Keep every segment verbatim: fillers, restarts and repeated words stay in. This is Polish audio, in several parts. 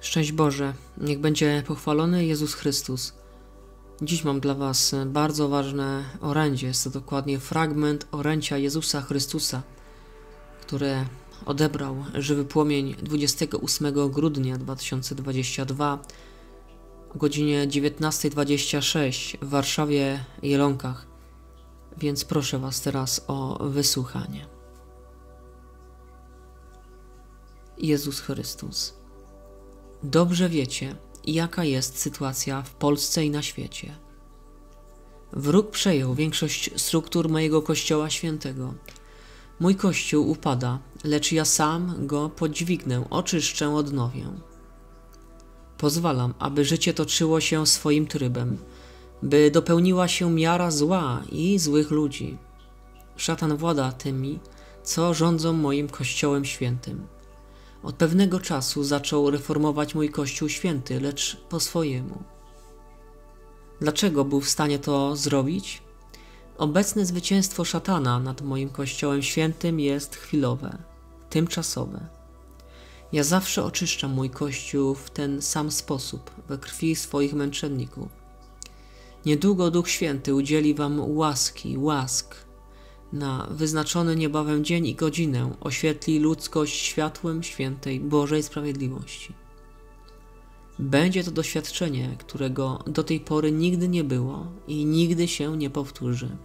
Szczęść Boże, niech będzie pochwalony Jezus Chrystus. Dziś mam dla Was bardzo ważne orędzie. Jest to dokładnie fragment orędzia Jezusa Chrystusa, które odebrał Żywy Płomień dwudziestego ósmego grudnia dwa tysiące dwudziestego drugiego o godzinie dziewiętnastej dwadzieścia sześć w Warszawie Jelonkach, więc proszę Was teraz o wysłuchanie. Jezus Chrystus, dobrze wiecie, jaka jest sytuacja w Polsce i na świecie. Wróg przejął większość struktur mojego Kościoła Świętego. Mój Kościół upada, lecz ja sam go podźwignę, oczyszczę, odnowię. Pozwalam, aby życie toczyło się swoim trybem, by dopełniła się miara zła i złych ludzi. Szatan włada tymi, co rządzą moim Kościołem Świętym. Od pewnego czasu zaczął reformować mój Kościół Święty, lecz po swojemu. Dlaczego był w stanie to zrobić? Obecne zwycięstwo szatana nad moim Kościołem Świętym jest chwilowe, tymczasowe. Ja zawsze oczyszczam mój Kościół w ten sam sposób, we krwi swoich męczenników. Niedługo Duch Święty udzieli wam łaski, łask. Na wyznaczony niebawem dzień i godzinę oświetli ludzkość światłem świętej Bożej sprawiedliwości. Będzie to doświadczenie, którego do tej pory nigdy nie było i nigdy się nie powtórzy.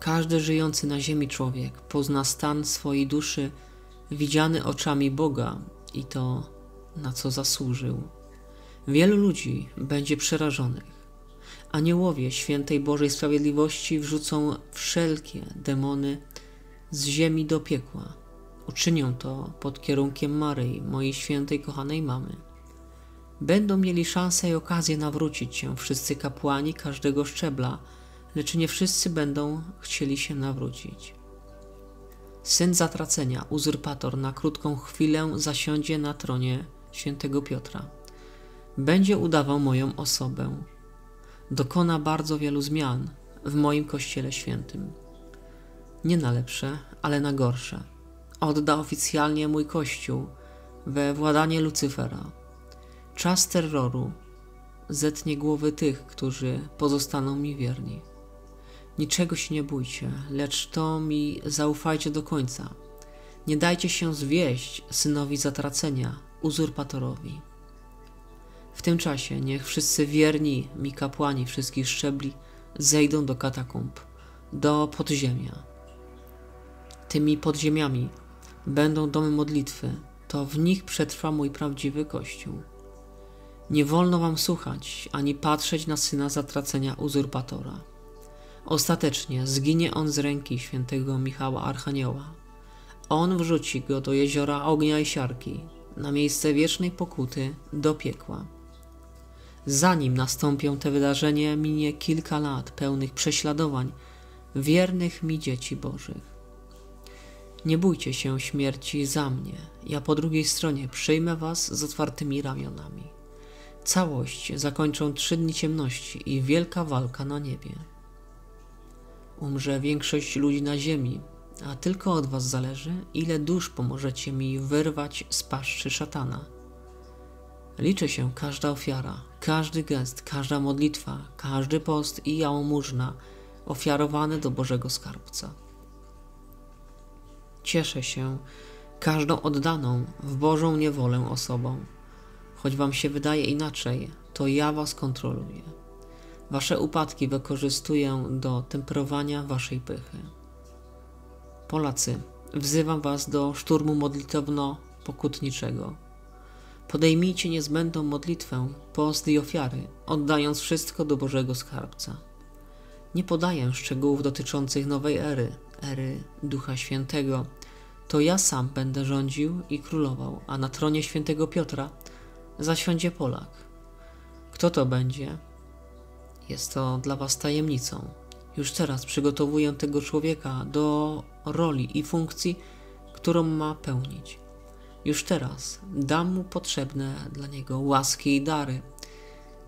Każdy żyjący na ziemi człowiek pozna stan swojej duszy widziany oczami Boga i to, na co zasłużył. Wielu ludzi będzie przerażonych. Aniołowie świętej Bożej Sprawiedliwości wrzucą wszelkie demony z ziemi do piekła. Uczynią to pod kierunkiem Maryi, mojej świętej kochanej mamy. Będą mieli szansę i okazję nawrócić się wszyscy kapłani każdego szczebla, lecz nie wszyscy będą chcieli się nawrócić. Syn zatracenia, uzurpator, na krótką chwilę zasiądzie na tronie świętego Piotra. Będzie udawał moją osobę. Dokona bardzo wielu zmian w moim Kościele Świętym. Nie na lepsze, ale na gorsze. Odda oficjalnie mój Kościół we władanie Lucyfera. Czas terroru zetnie głowy tych, którzy pozostaną mi wierni. Niczego się nie bójcie, lecz to mi zaufajcie do końca. Nie dajcie się zwieść synowi zatracenia, uzurpatorowi. W tym czasie niech wszyscy wierni mi kapłani wszystkich szczebli zejdą do katakumb, do podziemia. Tymi podziemiami będą domy modlitwy, to w nich przetrwa mój prawdziwy Kościół. Nie wolno wam słuchać, ani patrzeć na syna zatracenia uzurpatora. Ostatecznie zginie on z ręki świętego Michała Archanioła. On wrzuci go do jeziora ognia i siarki, na miejsce wiecznej pokuty, do piekła. Zanim nastąpią te wydarzenia, minie kilka lat pełnych prześladowań wiernych mi dzieci Bożych. Nie bójcie się śmierci za mnie, ja po drugiej stronie przyjmę was z otwartymi ramionami. Całość zakończą trzy dni ciemności i wielka walka na niebie. Umrze większość ludzi na ziemi, a tylko od was zależy, ile dusz pomożecie mi wyrwać z paszczy szatana. Liczy się każda ofiara, każdy gest, każda modlitwa, każdy post i jałmużna ofiarowane do Bożego Skarbca. Cieszę się każdą oddaną w Bożą niewolę osobą. Choć wam się wydaje inaczej, to ja was kontroluję. Wasze upadki wykorzystuję do temperowania waszej pychy. Polacy, wzywam was do szturmu modlitewno-pokutniczego. Podejmijcie niezbędną modlitwę, post i ofiary, oddając wszystko do Bożego Skarbca. Nie podaję szczegółów dotyczących nowej ery, ery Ducha Świętego. To ja sam będę rządził i królował, a na tronie świętego Piotra zasiądzie Polak. Kto to będzie? Jest to dla was tajemnicą. Już teraz przygotowuję tego człowieka do roli i funkcji, którą ma pełnić. Już teraz dam mu potrzebne dla niego łaski i dary,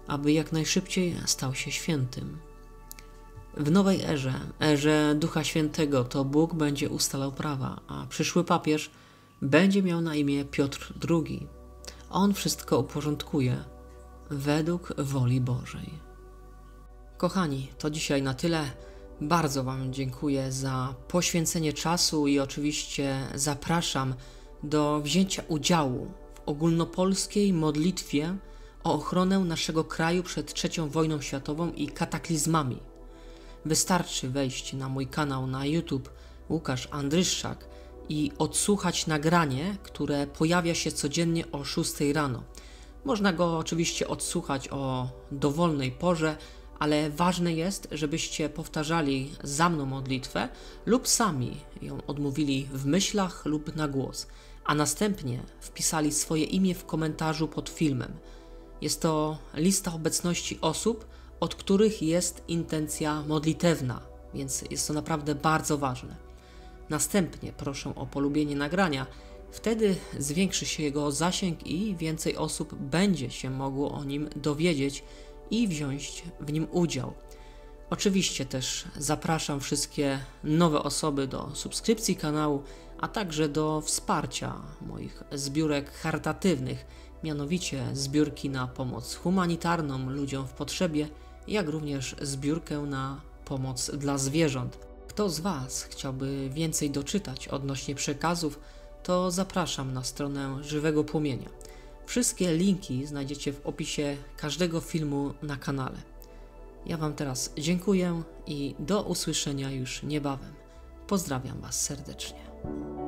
aby jak najszybciej stał się świętym. W nowej erze, erze Ducha Świętego, to Bóg będzie ustalał prawa, a przyszły papież będzie miał na imię Piotr drugi. On wszystko uporządkuje według woli Bożej. Kochani, to dzisiaj na tyle. Bardzo Wam dziękuję za poświęcenie czasu i oczywiście zapraszam do wzięcia udziału w ogólnopolskiej modlitwie o ochronę naszego kraju przed trzecią wojną światową i kataklizmami. Wystarczy wejść na mój kanał na YouTube Łukasz Andryszczak i odsłuchać nagranie, które pojawia się codziennie o szóstej rano. Można go oczywiście odsłuchać o dowolnej porze, ale ważne jest, żebyście powtarzali za mną modlitwę lub sami ją odmówili w myślach lub na głos, a następnie wpisali swoje imię w komentarzu pod filmem. Jest to lista obecności osób, od których jest intencja modlitewna, więc jest to naprawdę bardzo ważne. Następnie proszę o polubienie nagrania, wtedy zwiększy się jego zasięg i więcej osób będzie się mogło o nim dowiedzieć i wziąć w nim udział. Oczywiście też zapraszam wszystkie nowe osoby do subskrypcji kanału, a także do wsparcia moich zbiórek charytatywnych, mianowicie zbiórki na pomoc humanitarną ludziom w potrzebie, jak również zbiórkę na pomoc dla zwierząt. Kto z Was chciałby więcej doczytać odnośnie przekazów, to zapraszam na stronę Żywego Płomienia. Wszystkie linki znajdziecie w opisie każdego filmu na kanale. Ja Wam teraz dziękuję i do usłyszenia już niebawem. Pozdrawiam Was serdecznie.